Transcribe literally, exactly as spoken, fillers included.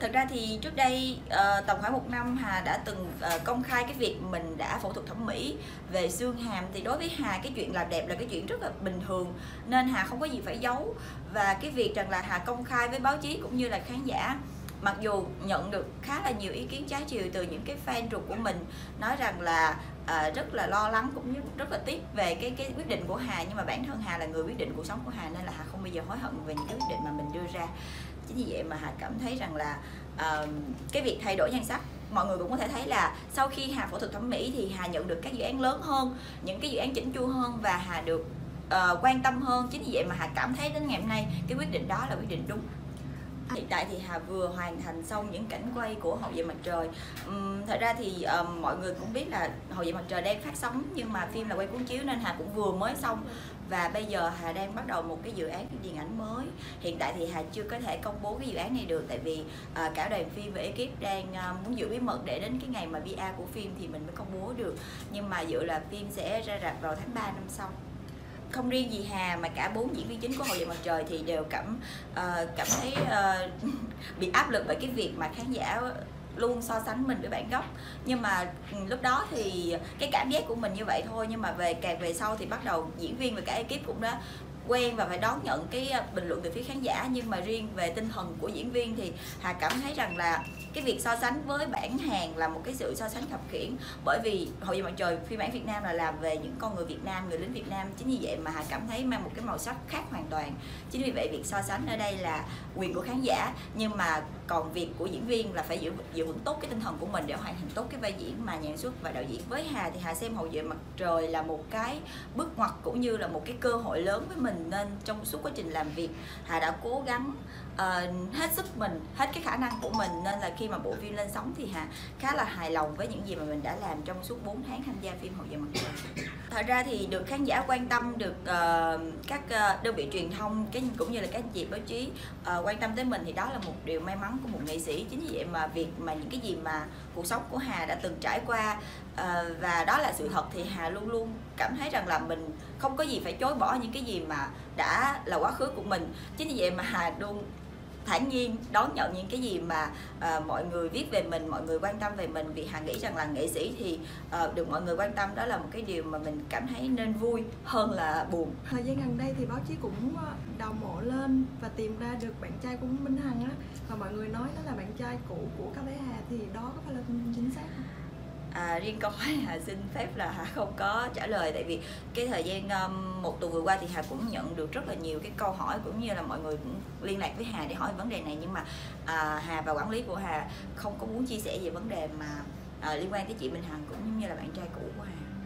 Thật ra thì trước đây uh, tầm khoảng một năm Hà đã từng uh, công khai cái việc mình đã phẫu thuật thẩm mỹ về xương hàm. Thì đối với Hà cái chuyện làm đẹp là cái chuyện rất là bình thường, nên Hà không có gì phải giấu. Và cái việc rằng là Hà công khai với báo chí cũng như là khán giả, mặc dù nhận được khá là nhiều ý kiến trái chiều từ những cái fan ruột của mình, nói rằng là à, rất là lo lắng cũng như rất là tiếc về cái cái quyết định của Hà. Nhưng mà bản thân Hà là người quyết định cuộc sống của Hà, nên là Hà không bao giờ hối hận về những cái quyết định mà mình đưa ra. Chính vì vậy mà Hà cảm thấy rằng là uh, cái việc thay đổi nhan sắc, mọi người cũng có thể thấy là sau khi Hà phẫu thuật thẩm mỹ thì Hà nhận được các dự án lớn hơn, những cái dự án chỉnh chu hơn, và Hà được uh, quan tâm hơn. Chính vì vậy mà Hà cảm thấy đến ngày hôm nay cái quyết định đó là quyết định đúng. Hiện tại thì Hà vừa hoàn thành xong những cảnh quay của Hậu Duệ Mặt Trời. uhm, Thật ra thì uh, mọi người cũng biết là Hậu Duệ Mặt Trời đang phát sóng, nhưng mà phim là quay cuốn chiếu nên Hà cũng vừa mới xong. Và bây giờ Hà đang bắt đầu một cái dự án điện ảnh mới. Hiện tại thì Hà chưa có thể công bố cái dự án này được, tại vì uh, cả đoàn phim và ekip đang uh, muốn giữ bí mật để đến cái ngày mà pê e của phim thì mình mới công bố được. Nhưng mà dự là phim sẽ ra rạp vào tháng ba năm sau. Không riêng gì Hà mà cả bốn diễn viên chính của Hậu Duệ Mặt Trời thì đều cảm uh, cảm thấy uh, bị áp lực bởi cái việc mà khán giả luôn so sánh mình với bản gốc. Nhưng mà lúc đó thì cái cảm giác của mình như vậy thôi, nhưng mà về càng về sau thì bắt đầu diễn viên và cả ekip cũng đã quen và phải đón nhận cái bình luận từ phía khán giả. Nhưng mà riêng về tinh thần của diễn viên thì Hà cảm thấy rằng là cái việc so sánh với bản Hàn là một cái sự so sánh khập khiễng, bởi vì Hậu Duệ Mặt Trời phiên bản Việt Nam là làm về những con người Việt Nam, người lính Việt Nam. Chính vì vậy mà Hà cảm thấy mang một cái màu sắc khác hoàn toàn. Chính vì vậy việc so sánh ở đây là quyền của khán giả, nhưng mà còn việc của diễn viên là phải giữ giữ vững tốt cái tinh thần của mình để hoàn thành tốt cái vai diễn mà nhà sản xuất và đạo diễn. Với Hà thì Hà xem Hậu Duệ Mặt Trời là một cái bước ngoặt cũng như là một cái cơ hội lớn với mình, nên trong suốt quá trình làm việc Hà đã cố gắng uh, hết sức mình, hết cái khả năng của mình, nên là khi mà bộ phim lên sóng thì Hà khá là hài lòng với những gì mà mình đã làm trong suốt bốn tháng tham gia phim Hậu Duệ Mặt Trời. Thật ra thì được khán giả quan tâm, được uh, các uh, đơn vị truyền thông cái cũng như là các dịp báo chí uh, quan tâm tới mình thì đó là một điều may mắn của một nghệ sĩ. Chính vì vậy mà việc mà những cái gì mà cuộc sống của Hà đã từng trải qua uh, và đó là sự thật thì Hà luôn luôn cảm thấy rằng là mình không có gì phải chối bỏ những cái gì mà đã là quá khứ của mình. Chính vì vậy mà Hà luôn thản nhiên đón nhận những cái gì mà uh, mọi người viết về mình, mọi người quan tâm về mình, vì Hà nghĩ rằng là nghệ sĩ thì uh, được mọi người quan tâm đó là một cái điều mà mình cảm thấy nên vui hơn là buồn. Thời gian gần đây thì báo chí cũng đào mộ lên và tìm ra được bạn trai của Minh Hằng á, và mọi người nói đó là bạn trai cũ của Cao Thái Hà, thì đó có phải là chính xác không? À, riêng câu hỏi Hà xin phép là Hà không có trả lời, tại vì cái thời gian um, một tuần vừa qua thì Hà cũng nhận được rất là nhiều cái câu hỏi cũng như là mọi người cũng liên lạc với Hà để hỏi vấn đề này. Nhưng mà uh, Hà và quản lý của Hà không có muốn chia sẻ về vấn đề mà uh, liên quan tới chị Minh Hằng cũng như là bạn trai cũ của Hà.